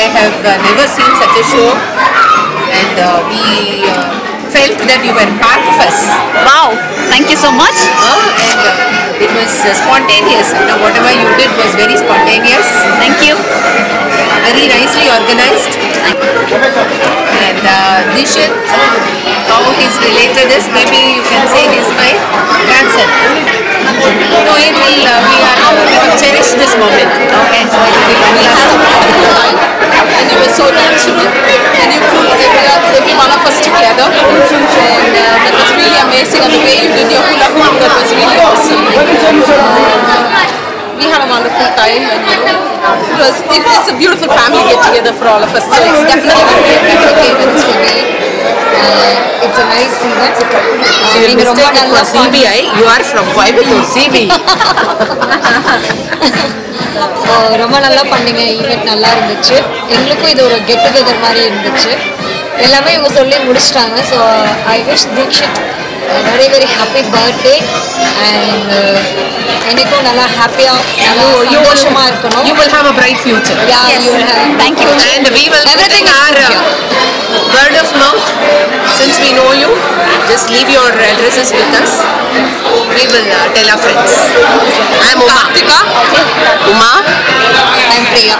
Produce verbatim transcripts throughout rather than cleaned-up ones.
I have uh, never seen such a show, and uh, we uh, felt that you were part of us. Wow, thank you so much. Uh, and uh, it was uh, spontaneous. You know, whatever you did was very spontaneous. Thank you. Very nicely organized. And uh, Dikshit, how he's related is, maybe you can say he's my grandson. No, it will, uh, we are now going to cherish this moment. Okay. So it will be and you were so natural, and you put every one of us together. And uh, that was really amazing. And the way you did your hula hoop, that was really awesome. We had a wonderful time. And, it was, it, it's a beautiful family get together for all of us. So it's definitely going to be a beautiful event for me. Uh, it's a nice thing that you will be mistaken for C B I. You are from Viber, you C B I. Oh, Rama nalla panninga event nalla irundichu. Engalukku idu oru get together mari irundichu. Ellame ivanga solli mudichitaanga. So I wish Dikshit a very very happy birthday and enakku nalla happy ah sandoshama irkanum. You will have a bright future. Yeah, yes. You will have. Thank you. And we will everything are word of mouth. Since we know you, just leave your addresses with us. We will uh, tell our friends. I am Bhaktika. Uma. I am Priya.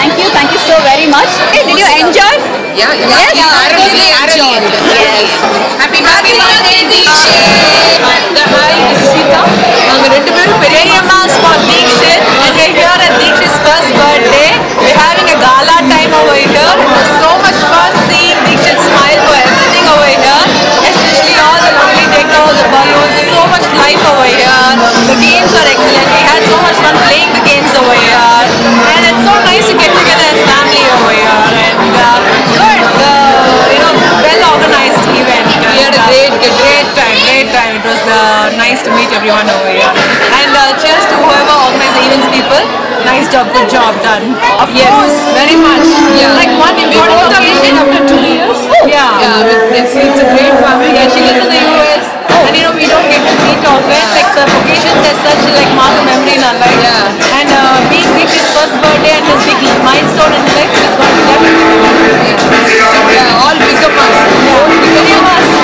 Thank you. Thank you so very much. Hey, did you enjoy? Yeah. Yeah. Yes. Yeah, I really enjoyed. Yes. Happy birthday, Dikshit. Hi, Bhaktika. I'm going to be Priya Ma's for Dikshit. And we're here at Dikshit's first birthday. We're having a gala time over here. It was so much fun seeing Dikshit smile for everything over here. Especially all the lovely decor, the balloons, so much life over here. The games are excellent. We had so much fun playing the games over here. And it's so nice to get together as family over here. And uh, good, uh, you know, well organized event. We had a great, a great time, great time. It was uh, nice to meet everyone over here. And uh, cheers to whoever organized the events people. Nice job, good job done. Of yes, course, very much. Yeah. Like one important event after two years. Oh. Yeah. Yeah, it's, it's a great family. Yeah, she lives in the U S. Oh. And you know, we don't get to meet often. Like the occasions as such, like mark a memory in our life. Yeah. And uh, being Dikshit's first birthday and this big milestone in life is going to be definitely. Yeah, all big up us. Yeah, all big up us.